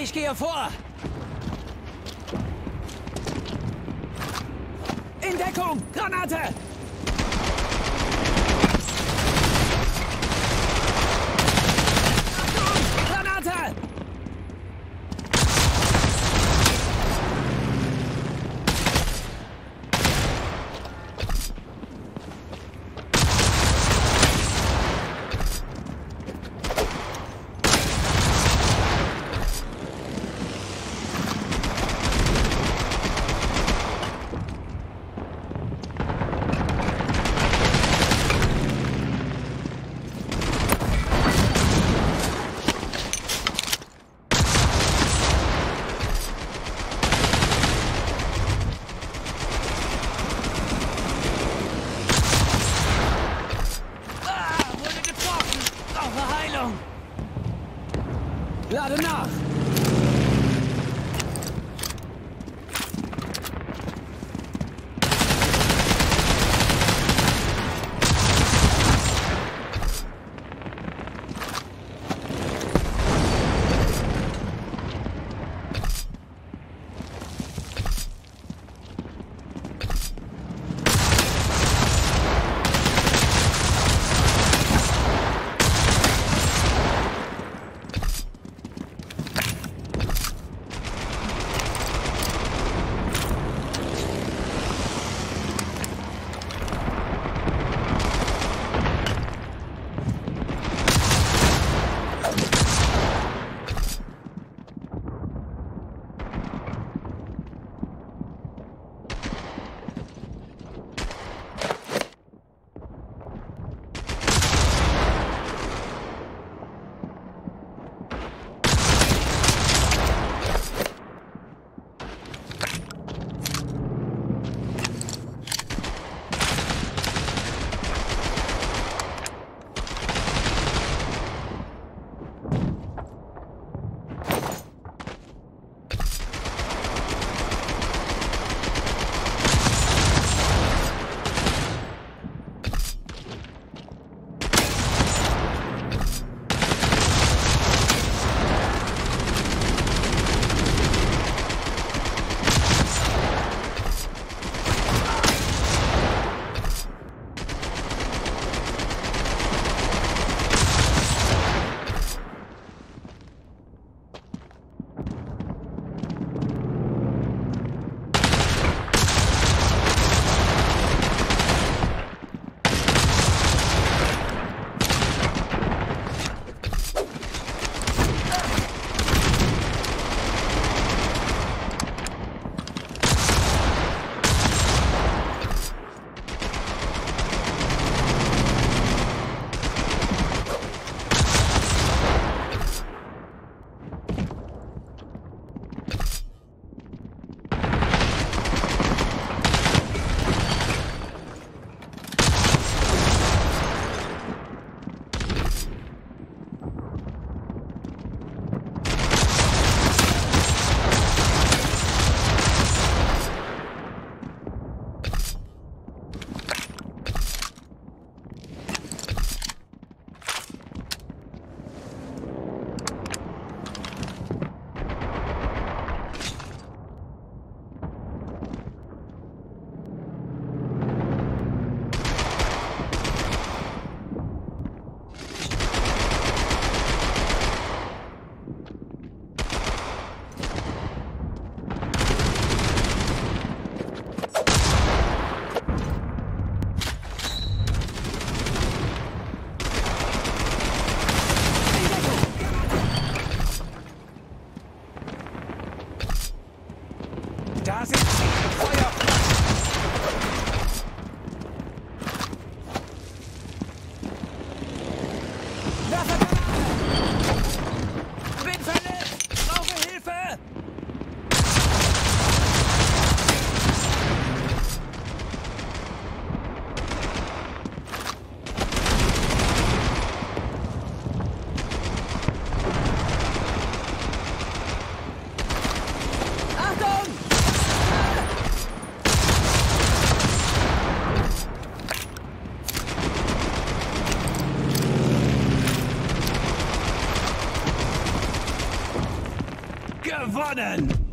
Ich gehe vor! In Deckung! Granate! Lade nach! Gewonnen!